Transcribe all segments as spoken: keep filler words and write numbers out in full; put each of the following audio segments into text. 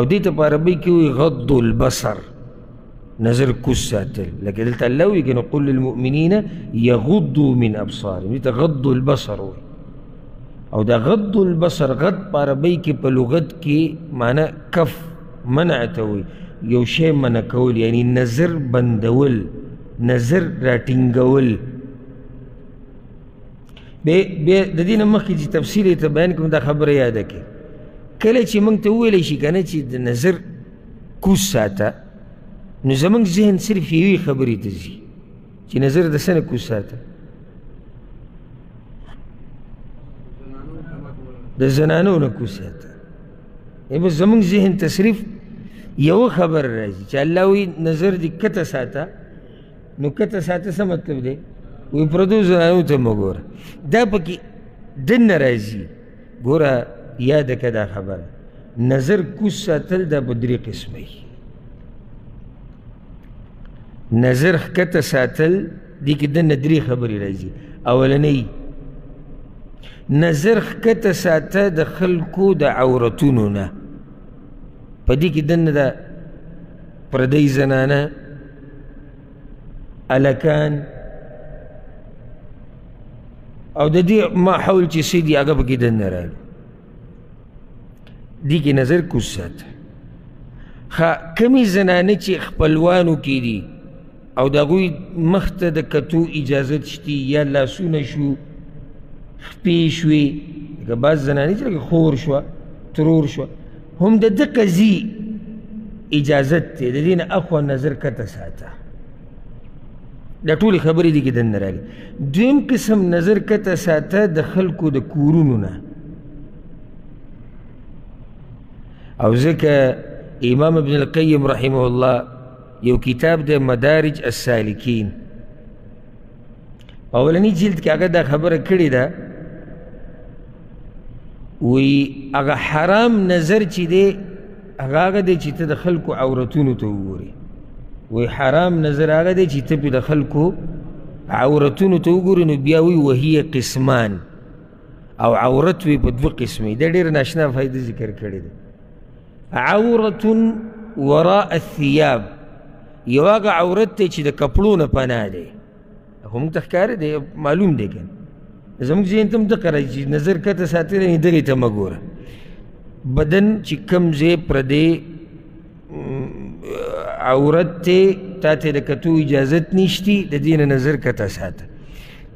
او دي تبقى عربي كيو يغضوا البصر، نظر كساتل. لكن دلت اللوي كانوا يقول للمؤمنين يغضوا من ابصارهم، دي تغضوا البصر وي. او ده غضوا البصر غض عربي كي بلغت كي معناه كف منعتوي يوشي منع كول، يعني نظر بندول نظر راتنگول. د دې نه مخکې چې تفصیل یې ته بیان کوم دا خبره یاده کړي. کله چې موږ ته وویلی شي که نه چې د نظر کوز ساته، نو زموږ ذهن صرف یوې خبرې ته ځي چې نظر د څه نه کوز ساته، د زنانو نه کوز ساته. بس زموږ ذهن ته صرف یوه خبره راځي چې الله وایي نظر دې کته ساته. نو کته ساته څه مطلب دی؟ وی پردو زنانو ته مه ګوره، دا پکې دننه راځي. ګوره یاده که دا خبره نظر کوز ساتل دا په درې قسمه وي. نظر ښکته ساتل دې کې دننه درې خبرې راځي. اولنۍ نظر ښکته ساته د خلکو د عورتونو نه، په دې کې دننه د پردۍ زنانه، الکان او د دې ما حول چې څه دي هغه پکې دننه راغلي، دې کې نظر کوز ساته. ښه کمې زنانه چې خپلوانو کې دي او د هغوی مخ ته د کتو اجازت شتي، یا لاسونه شو، خپې شوې، لکه بعض زنانې چې لکه خور شوه، ترور شوه، هم د ده قضي اجازت دی، د دې نه اخوا نظر کته ساته. دا ټولې خبرې دي کې دننه راغلي. دویم قسم نظر کته ساته د خلکو د کورونو نه. او ځکه امام ابن القیم رحمه الله یو کتاب د مدارج السالکین اولنی جلد کې هغه دا خبره کړې ده، وی هغه حرام نظر چې دی هغه هغه دی چې ته د خلکو عورتونو ته وګورې. وی حرام نظر هغه دی چې ته د خلکو عورتونو ته وګورې. نو بیا وی وهیه قسمان، او عورت وی په دوه قسمې. دا ډېر ناشنا فایده ذکر کړې ده. عورت وراء الثياب، یو هغه عورت دی چې د کپړو نه پناه دی، خو موږ ته ښکاره دی، معلوم دی که نه، زموږ ذهن ته هم دقه راځي چې نظر کته ساتلی نه دغې ته مه ګوره. بدن چې کوم ځای پردی عورت ته تا ته د کتو اجازت نشتي، د دې نه نظر کته ساته.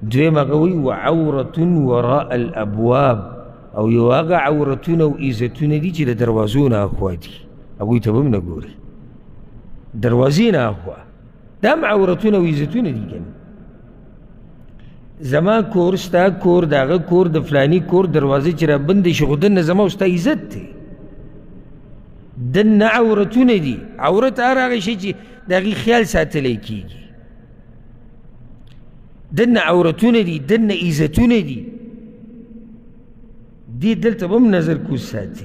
دویم هغه وایي وعورت وراء الابواب، او یو هغه عورتونه او عزتونه دي چې د دروازو نه اخوا دي، هغوی ته به هم نه ګوري، دروازې نه اخوا. دا هم عورتونه او عزتونه دي که نه، زما کور ستا کور د هغه کور د فلاني کور دروازې چې رابندې شي، خو دننه زما او ستا عزت دی، دننه عورتونه دي. عورت هر هغه شی چې د هغې خیال ساتلی کېږي، دننه عورتونه دي، دننه عزتونه دي، دې دلته به هم نظر کوز ساتي.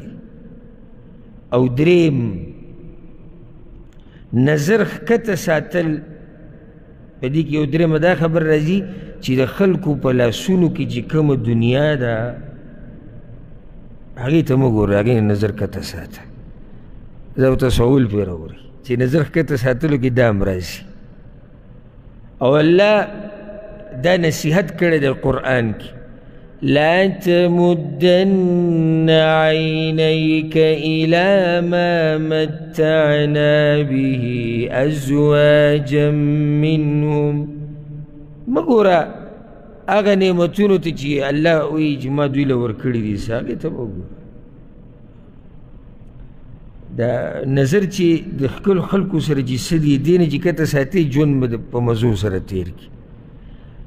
او دریم نظر ښکته ساتل، په دې کې یو درېمه دا خبر راځي چې د خلکو په لاسونو کې چې کومه دنیا ده هغې ته مه ګوره، هغې نظر ښکته ساته. زه ورته سؤال پرې راوړي چې نظر ښکته ساتلو کې دا هم راځي. او الله دا نصیحت کړی دی قرآن کې، لا تمدن عینیک الی ما متعنا به ازواجا منهم، مه ګوره هغه نعمتونو ته چې الله وایي چې ما دوی له ورکړي دي، هغې ته مه ګوره. دا نظر چې د خپلو خلکو سره چې څه دي دې نه چې کته ساتي، ژوند به په مزو سره تېر کړي.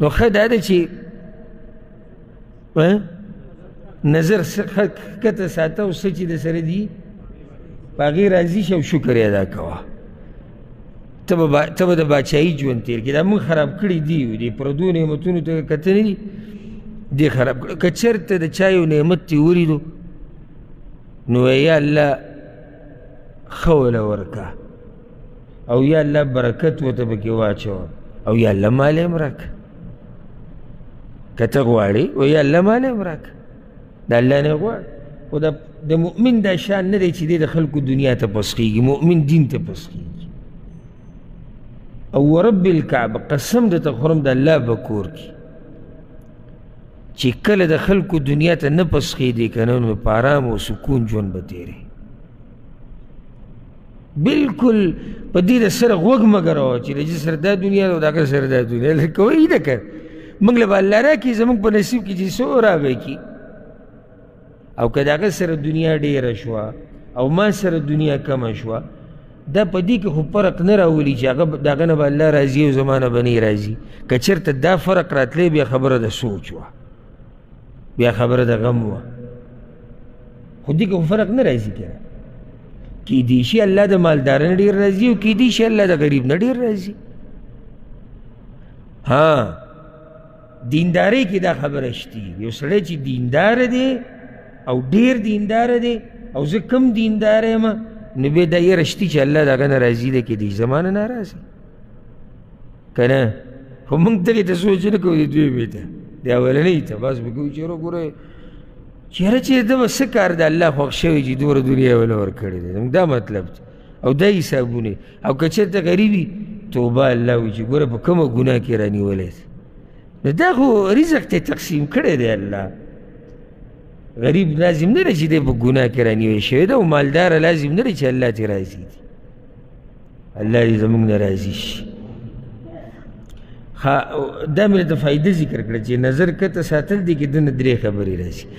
نو ښه دا ده چې نظر ښکته ساته او څه چې د سره دي باغی راضی شو شکر ادا کوا تب دا باچائی جوان تیر که دا من خراب کردی دیو دی پردو نعمتونو تا کتنی دی دی خراب کردی که چرت دا چایو نعمت تیوری دو نو یا اللہ خول ورکا او یا اللہ برکت و تبکی واچو او یا اللہ مال امرک کتغواری او یا اللہ مال امرک دا اللہ نغوار و دا مؤمن دا شان نده چی دا خلق دنیا تا پسخیگی مؤمن دین تا پسخیگی او رب الكعب قسم دا تخورم دا اللہ بکور کی چی کل دا خلق دنیا تا نپس خیدے کنن میں پارام و سکون جون بتیرے بلکل پا دید سر غوگ مگر ہو چی لجی سر دا دنیا دا داکر سر دا دنیا لکوئی ہی دکر منگل با اللہ را کی زمان پا نصیب کی جی سو را بے کی او کداکر سر دنیا دیر شوا او ما سر دنیا کم شوا دا پا دی که خوب پرق نراولی چی داگه نبا اللہ رازی و زمان بنی رازی که چرت دا فرق رات لی بیا خبر دا سوچ وا بیا خبر دا غم وا خود دی که خوب فرق نرازی کرا کی دیشی اللہ دا مالدارن دیر رازی و کی دیشی اللہ دا غریب نا دیر رازی ہاں دینداری که دا خبرشتی یو سلی چی دیندار دی او دیر دیندار دی او زکم دیندار اما نبی دا یہ رشتی چا اللہ دا گنا رازی دے کہ دیش زمان ناراضی کنا خو منگ تلی تا سوچنے کو دی دوی بیتا دی اولنی تا باز بکو چیرو گورے چیرہ چیر دا بس کار دا اللہ خوخشوی جی دور دنیا ولور کردے دا مطلب تا او دا ہی صابونے او کچر تا غریبی توبہ اللہ ویچی گورے پا کم گناہ کرانی ولیت دا خو رزق تا تقسیم کردے اللہ غریب لازم نره چی ده پا گناه کرانیوی شویده و مالدار لازم نره چی اللہ تی رازی دی اللہ دی زمانگ نرازیش دا ملتا فائده ذکر کرد چی نظر کتا ساتل دی که دن دری خبری رازی